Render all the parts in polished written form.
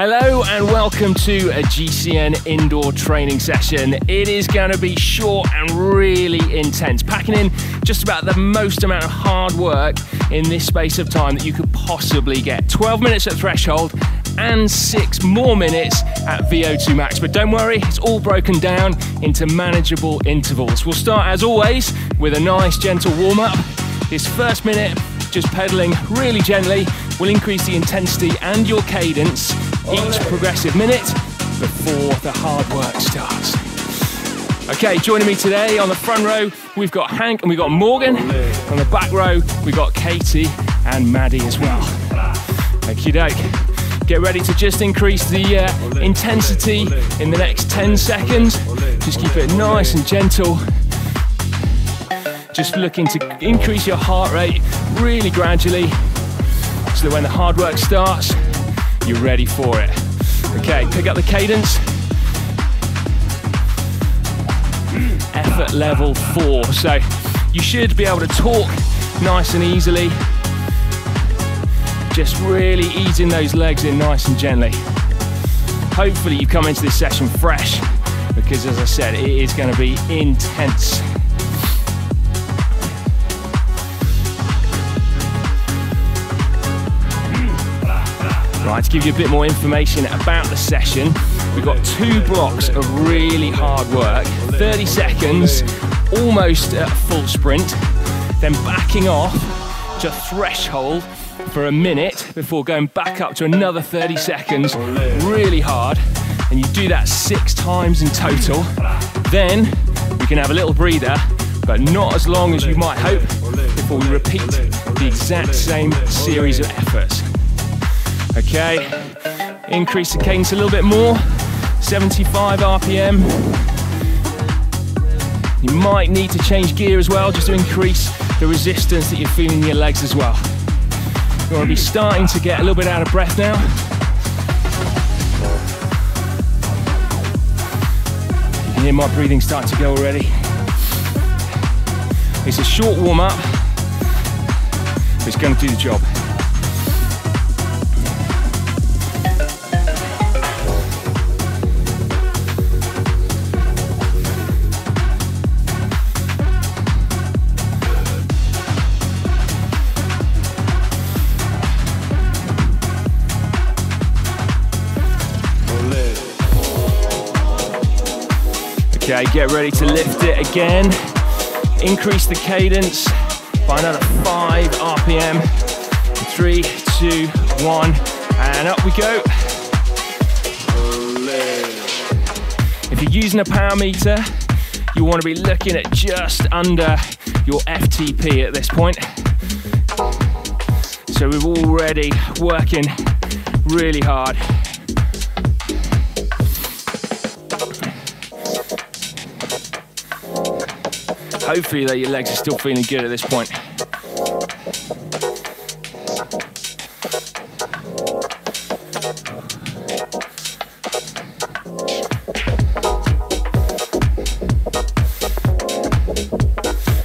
Hello and welcome to a GCN indoor training session. It is going to be short and really intense, packing in just about the most amount of hard work in this space of time that you could possibly get. 12 minutes at threshold and 6 more minutes at VO2 max. But don't worry, it's all broken down into manageable intervals. We'll start as always with a nice gentle warm up. This first minute, just pedaling really gently, will increase the intensity and your cadence each progressive minute before the hard work starts. Okay, joining me today on the front row, we've got Hank and we've got Morgan. On the back row, we've got Katie and Maddie as well. Okie doke. Get ready to just increase the intensity in the next 10 seconds. Just keep it nice and gentle. Just looking to increase your heart rate really gradually so that when the hard work starts, you're ready for it. Okay, pick up the cadence. Effort level 4. So you should be able to talk nice and easily. Just really easing those legs in nice and gently. Hopefully you've come into this session fresh because, as I said, it is going to be intense. Right, to give you a bit more information about the session, we've got 2 blocks of really hard work, 30 seconds, almost at full sprint, then backing off to threshold for a minute before going back up to another 30 seconds, really hard, and you do that 6 times in total. Then we can have a little breather, but not as long as you might hope, before we repeat the exact same series of efforts. Okay, increase the cadence a little bit more, 75 RPM. You might need to change gear as well, just to increase the resistance that you're feeling in your legs as well. You want to be starting to get a little bit out of breath now. You can hear my breathing start to go already. It's a short warm-up, but it's going to do the job. Okay, get ready to lift it again. Increase the cadence by another 5 RPM. 3, 2, 1, and up we go. If you're using a power meter, you want to be looking at just under your FTP at this point. So we're already working really hard. Hopefully though, your legs are still feeling good at this point.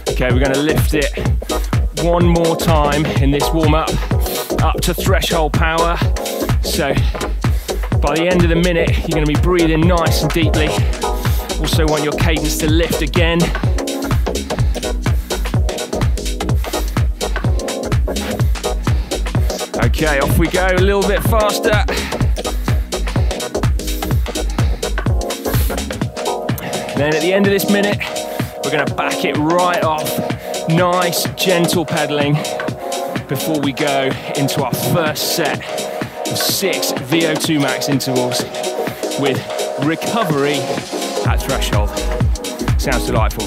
Okay, we're gonna lift it one more time in this warm-up, up to threshold power. So by the end of the minute, you're gonna be breathing nice and deeply. Also want your cadence to lift again. Okay, off we go, a little bit faster. Then at the end of this minute, we're gonna back it right off. Nice, gentle pedaling before we go into our first set of 6 VO2 max intervals with recovery at threshold. Sounds delightful.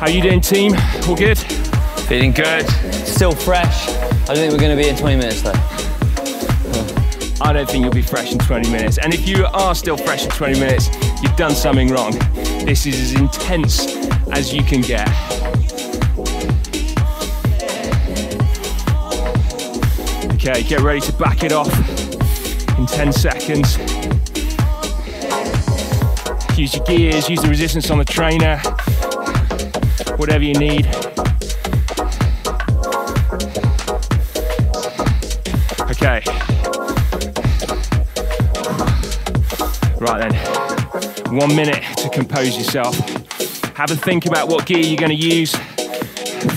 How you doing, team? All good? Feeling good, still fresh. I don't think we're going to be in 20 minutes though. I don't think you'll be fresh in 20 minutes. And if you are still fresh in 20 minutes, you've done something wrong. This is as intense as you can get. Okay, get ready to back it off in 10 seconds. Use your gears, use the resistance on the trainer, whatever you need. Okay, Right then, 1 minute to compose yourself. Have a think about what gear you're gonna use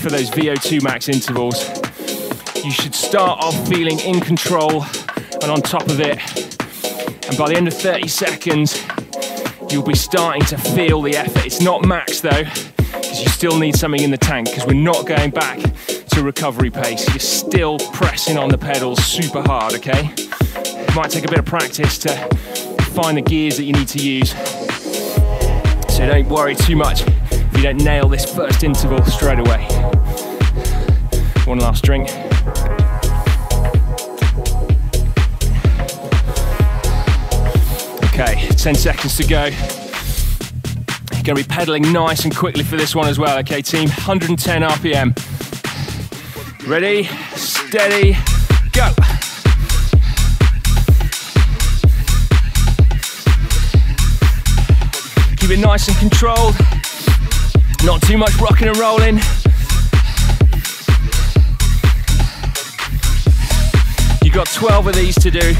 for those VO2 max intervals. You should start off feeling in control and on top of it. And by the end of 30 seconds, you'll be starting to feel the effort. It's not max though, because you still need something in the tank, because we're not going back to recovery pace. You're still pressing on the pedals super hard, okay? It might take a bit of practice to find the gears that you need to use. So don't worry too much if you don't nail this first interval straight away. One last drink. Okay, 10 seconds to go. You're gonna be pedaling nice and quickly for this one as well, okay team? 110 RPM. Ready, steady, go. Keep it nice and controlled. Not too much rocking and rolling. You've got 12 of these to do.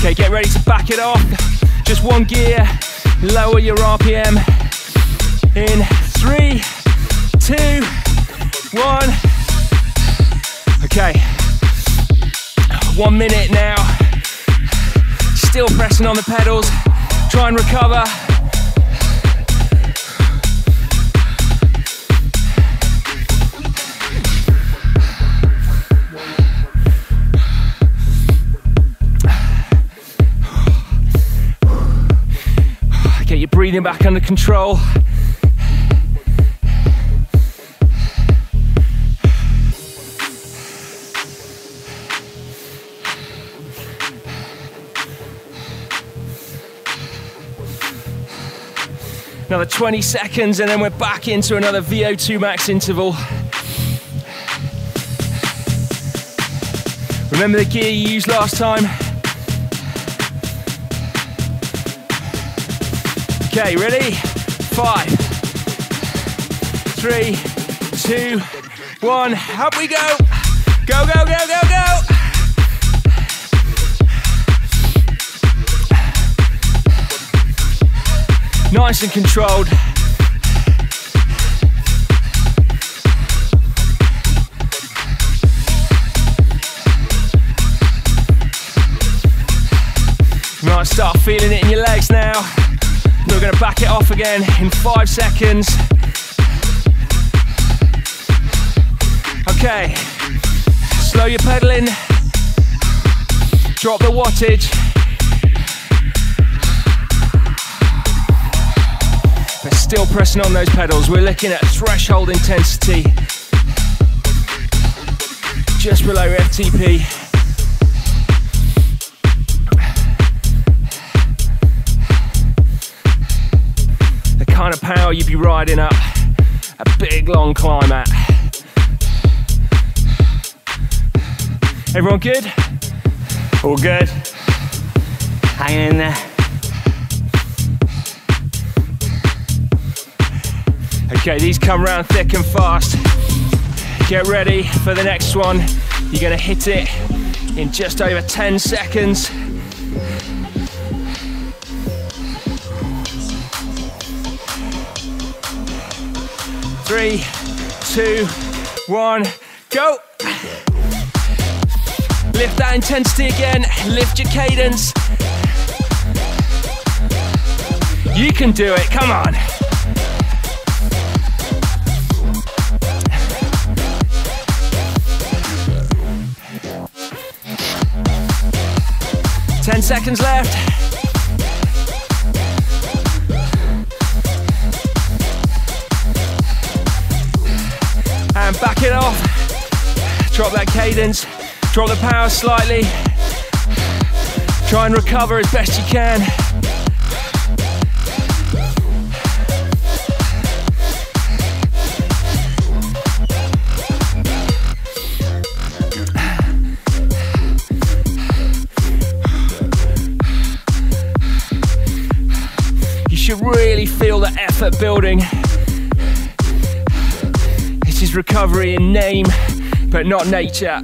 Okay, get ready to back it off. Just one gear, lower your RPM. In 3, 2, 1. Okay, 1 minute now. Still pressing on the pedals. Try and recover. Get your breathing back under control. Another 20 seconds and then we're back into another VO2 max interval. Remember the gear you used last time. Okay, ready? 5, 3, 2, 1, up we go. Go, go, go, go, go. Nice and controlled. You might start feeling it in your legs now. We're going to back it off again in 5 seconds. Okay, slow your pedaling. Drop the wattage. But still pressing on those pedals. We're looking at threshold intensity. Just below FTP. The kind of power you'd be riding up a big long climb at. Everyone good? All good. Hanging in there. Okay, these come round thick and fast. Get ready for the next one. You're gonna hit it in just over 10 seconds. Three, two, one, go. Lift that intensity again, lift your cadence. You can do it, come on. Seconds left. And back it off. Drop that cadence. Drop the power slightly. Try and recover as best you can. Really feel the effort building. This is recovery in name, but not nature.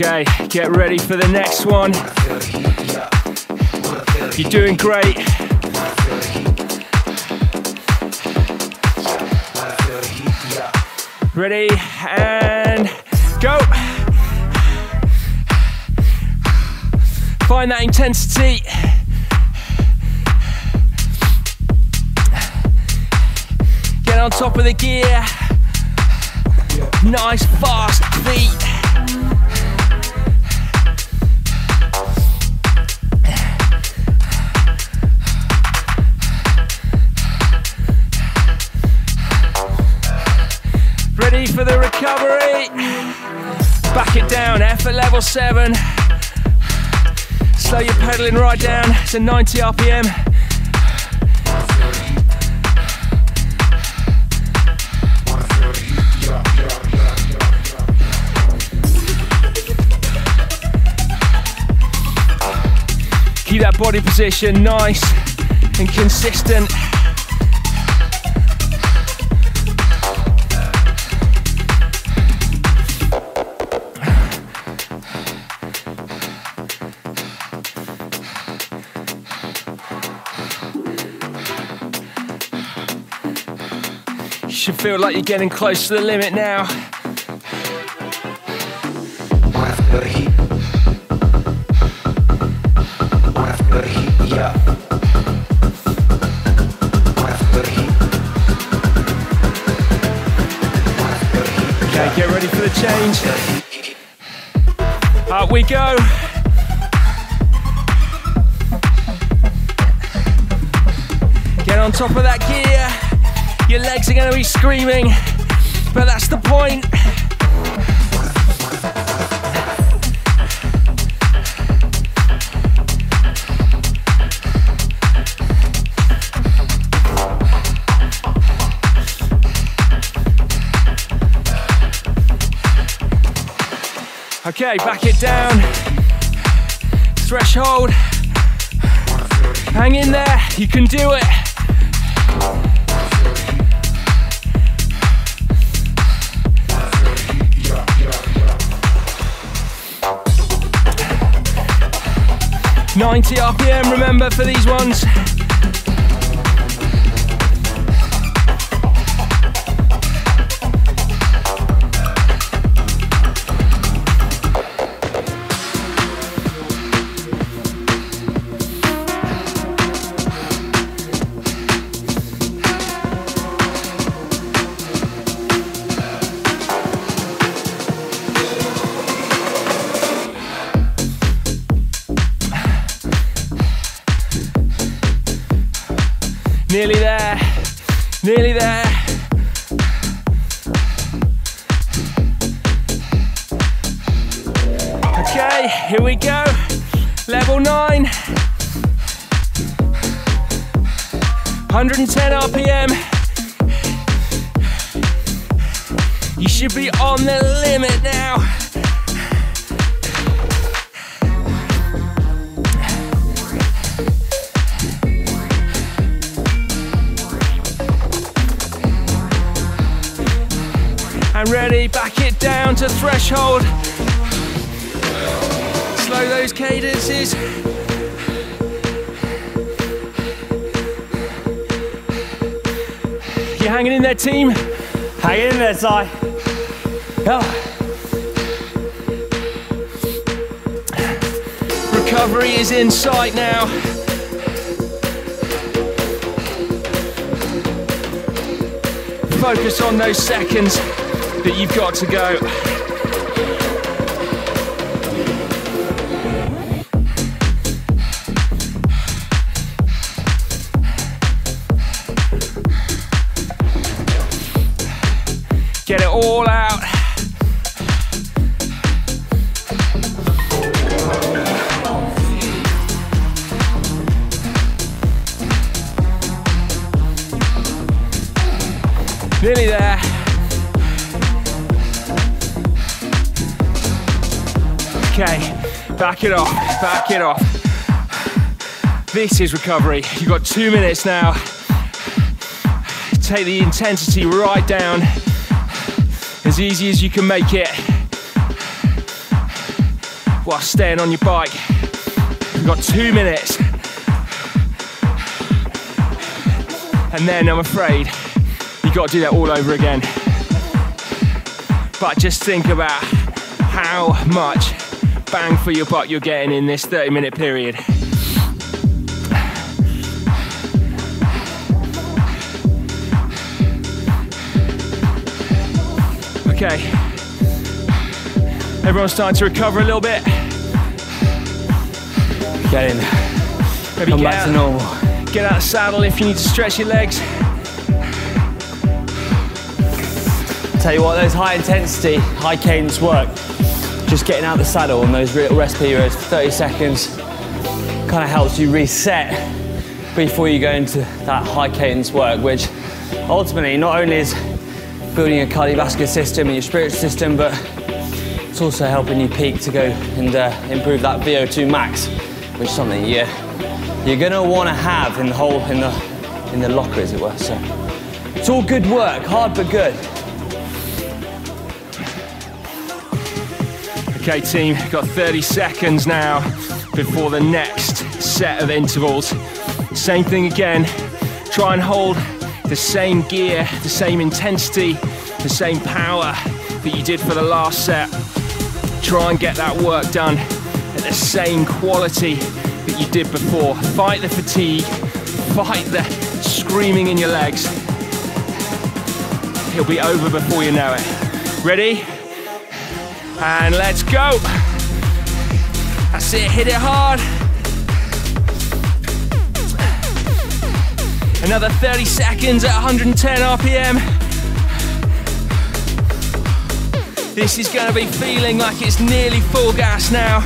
Okay, get ready for the next one. You're doing great. Ready, and go. Find that intensity. Get on top of the gear. Nice, fast feet. Ready for the recovery. Back it down, effort level 7. Slow your pedaling right down to 90 RPM. Keep that body position nice and consistent. You should feel like you're getting close to the limit now. Change. Up we go. Get on top of that gear. Your legs are going to be screaming, but that's the point. Okay, back it down. Threshold. Hang in there, you can do it. Yeah. 90 RPM, remember, for these ones. Nearly there, nearly there. Okay, here we go. Level 9. 110 RPM. You should be on the limit now. And ready, back it down to threshold. Slow those cadences. You hanging in there, team? Hanging in there, Si. Oh. Recovery is in sight now. Focus on those seconds that you've got to go. Get it all out. Nearly there. Okay, back it off, back it off. This is recovery. You've got 2 minutes now. Take the intensity right down, as easy as you can make it. while staying on your bike. We've got 2 minutes. And then I'm afraid you've got to do that all over again. But just think about how much bang for your buck you're getting in this 30-minute period. Okay, everyone's starting to recover a little bit. Get in there. Maybe come back to normal. Get out of the saddle if you need to stretch your legs. Tell you what, those high intensity, high cadence work, just getting out the saddle on those rest periods for 30 seconds kind of helps you reset before you go into that high cadence work, which ultimately not only is building your cardiovascular system and your spiritual system, but it's also helping you peak to go and improve that VO2 max, which is something you're gonna wanna have in the whole, in the locker, as it were. So it's all good work, hard but good. Okay team, got 30 seconds now before the next set of intervals. Same thing again, try and hold the same gear, the same intensity, the same power that you did for the last set. Try and get that work done at the same quality that you did before. Fight the fatigue, fight the screaming in your legs. It'll be over before you know it. Ready? And let's go. That's it, hit it hard. Another 30 seconds at 110 RPM. This is going to be feeling like it's nearly full gas now.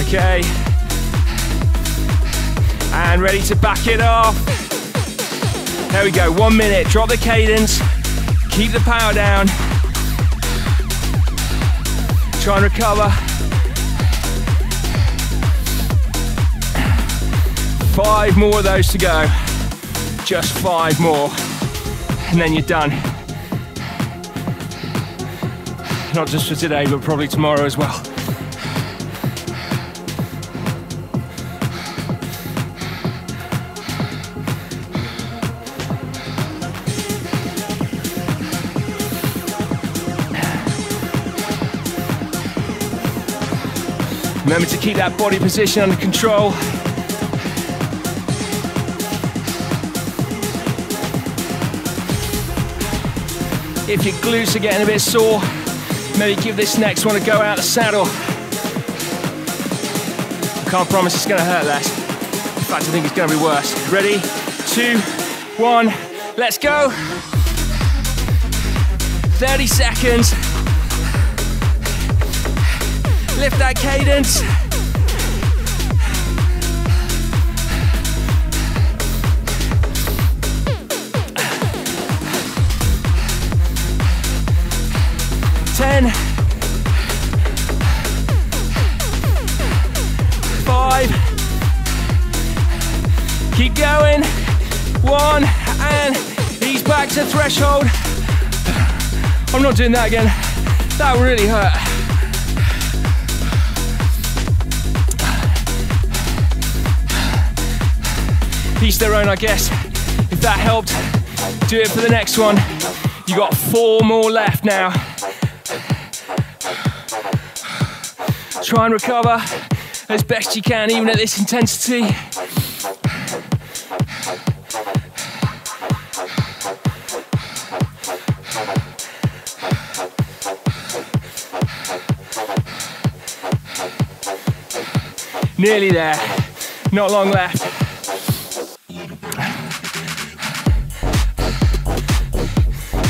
Okay. And ready to back it off. There we go, 1 minute. Drop the cadence. Keep the power down. Try and recover. 5 more of those to go. Just 5 more. And then you're done. Not just for today, but probably tomorrow as well. Remember to keep that body position under control. If your glutes are getting a bit sore, maybe give this next one a go out the saddle. I can't promise it's gonna hurt less. In fact, I think it's gonna be worse. Ready? 2, 1, let's go. 30 seconds. Lift that cadence. Ten, 5, keep going, 1, and ease back to threshold. I'm not doing that again, that really hurt. Each their own, I guess. If that helped, do it for the next one. You got 4 more left now. Try and recover as best you can, even at this intensity. Nearly there, not long left.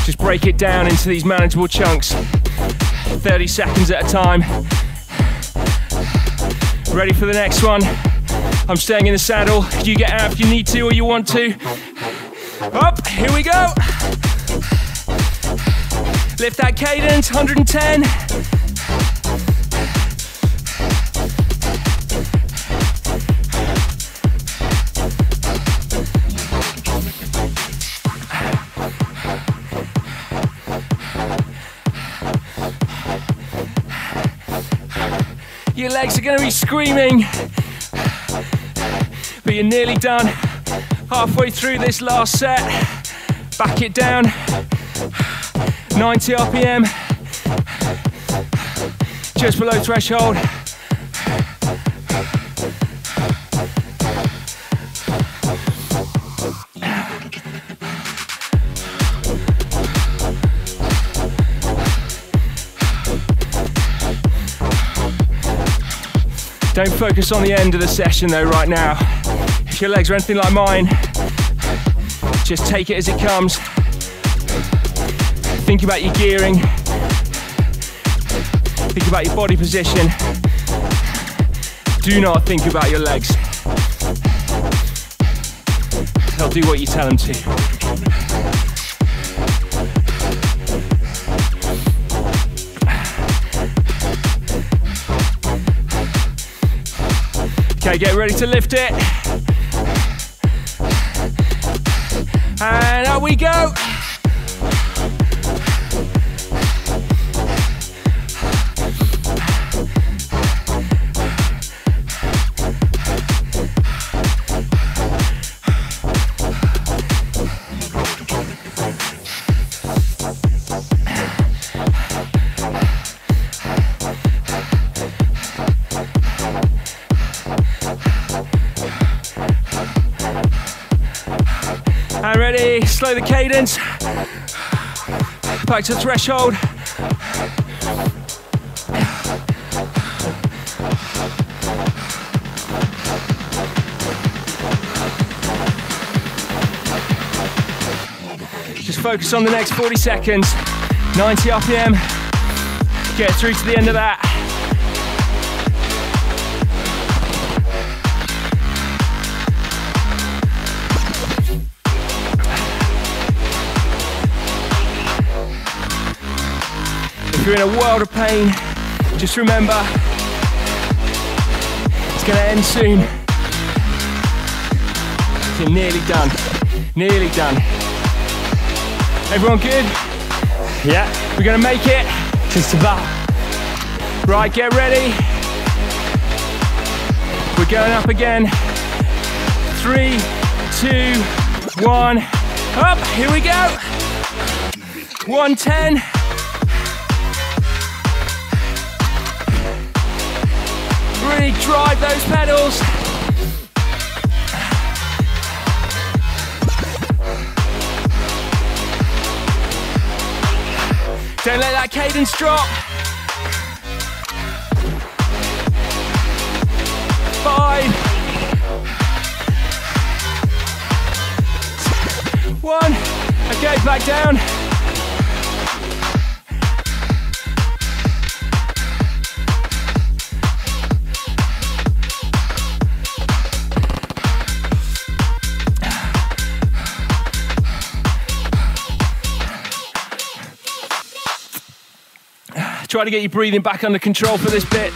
Just break it down into these manageable chunks, 30 seconds at a time. Ready for the next one. I'm staying in the saddle. You get out if you need to or you want to. Up, here we go. Lift that cadence, 110. Your legs are gonna be screaming, but you're nearly done. Halfway through this last set, back it down, 90 RPM, just below threshold. Don't focus on the end of the session though right now. If your legs are anything like mine, just take it as it comes. Think about your gearing. Think about your body position. Do not think about your legs. They'll do what you tell them to. Okay, get ready to lift it. And out we go. Ready, slow the cadence, back to threshold. Just focus on the next 40 seconds, 90 RPM, get through to the end of that. You're in a world of pain. Just remember, it's gonna end soon. You're nearly done, nearly done. Everyone good? Yeah. We're gonna make it. Just about. Right, get ready. We're going up again. 3, 2, 1, up, here we go. 110. Really drive those pedals. Don't let that cadence drop. 5, 1, okay, back down. Try to get your breathing back under control for this bit.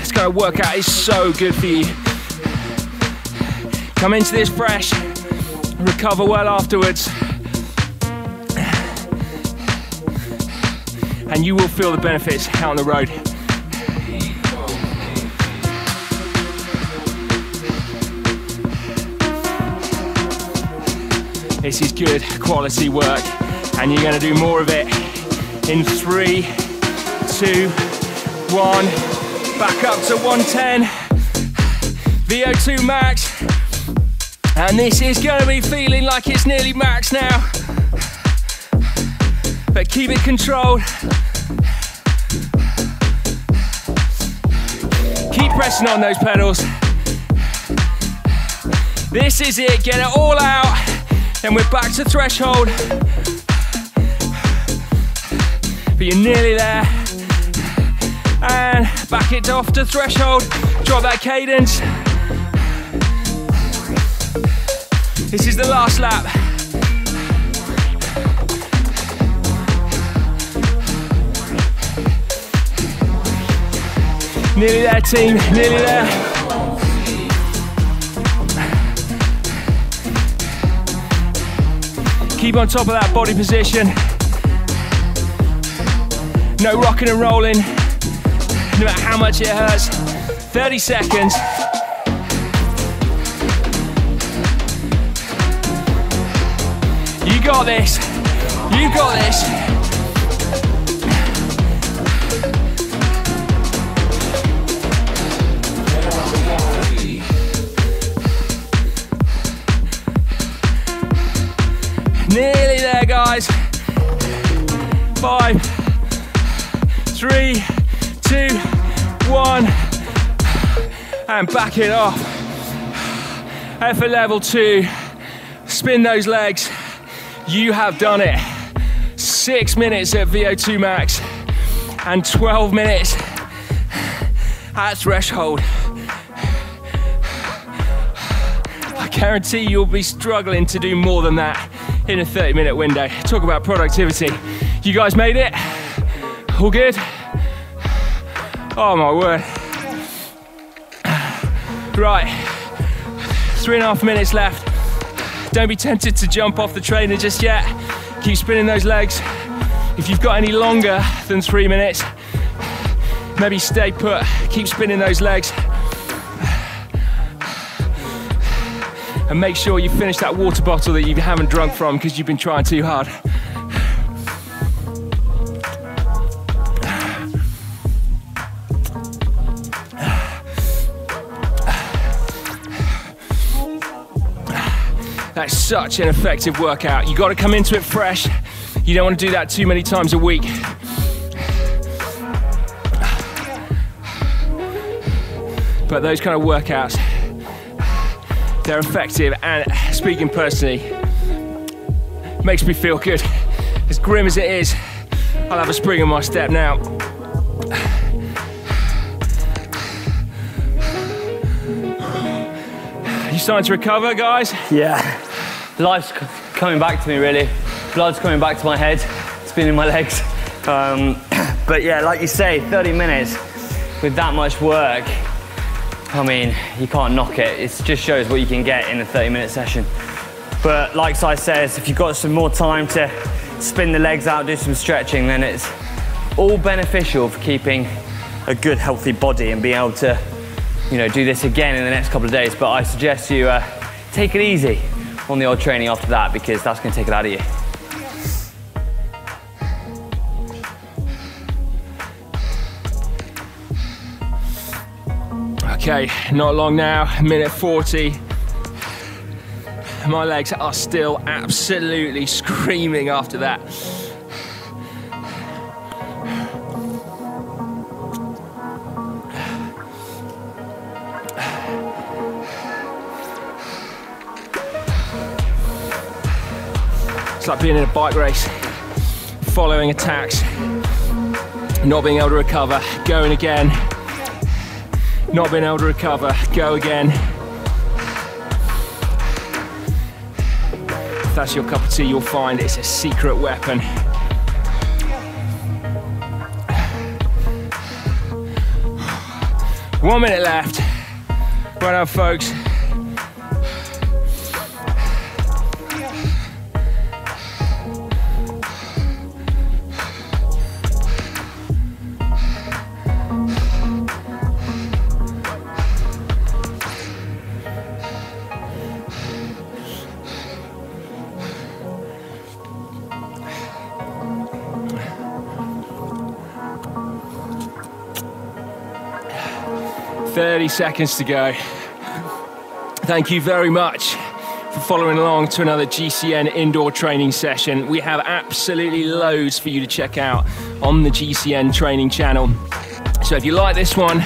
This kind of workout is so good for you. Come into this fresh, recover well afterwards, and you will feel the benefits out on the road. This is good quality work, and you're gonna do more of it in 3, 2, 1. Back up to 110, VO2 max. And this is gonna be feeling like it's nearly max now. But keep it controlled. Keep pressing on those pedals. This is it, get it all out. Then we're back to threshold. But you're nearly there. And back it off to threshold. Drop that cadence. This is the last lap. Nearly there, team, nearly there. Keep on top of that body position. No rocking and rolling, no matter how much it hurts. 30 seconds. You got this. You got this. Nearly there, guys. 5, 3, 2, 1. And back it off. Effort level 2. Spin those legs. You have done it. 6 minutes at VO2 max and 12 minutes at threshold. I guarantee you'll be struggling to do more than that in a 30-minute window. Talk about productivity. You guys made it? All good? Oh my word. Right, 3.5 minutes left. Don't be tempted to jump off the trainer just yet. Keep spinning those legs. If you've got any longer than 3 minutes, maybe stay put. Keep spinning those legs. And make sure you finish that water bottle that you haven't drunk from because you've been trying too hard. That's such an effective workout. You got to come into it fresh. You don't want to do that too many times a week. But those kind of workouts, they're effective, and speaking personally, makes me feel good. As grim as it is, I'll have a spring in my step now. You starting to recover, guys? Yeah. Life's coming back to me, really. Blood's coming back to my head, spinning my legs. But yeah, like you say, 30 minutes with that much work, I mean, you can't knock it. It just shows what you can get in a 30-minute session. But like Si says, if you've got some more time to spin the legs out, do some stretching, then it's all beneficial for keeping a good, healthy body and being able to, you know, do this again in the next couple of days. But I suggest you take it easy on the old training after that, because that's going to take it out of you. Okay, not long now, minute 40. My legs are still absolutely screaming after that. It's like being in a bike race, following attacks, not being able to recover, going again, not being able to recover, go again. If that's your cup of tea, you'll find it's a secret weapon. One minute left. Right now, folks. Seconds to go. Thank you very much for following along to another GCN indoor training session. We have absolutely loads for you to check out on the GCN training channel. So if you like this one,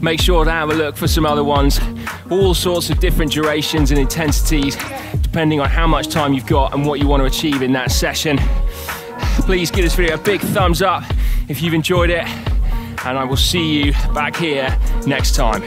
make sure to have a look for some other ones. All sorts of different durations and intensities, depending on how much time you've got and what you want to achieve in that session. Please give this video a big thumbs up if you've enjoyed it, and I will see you back here next time.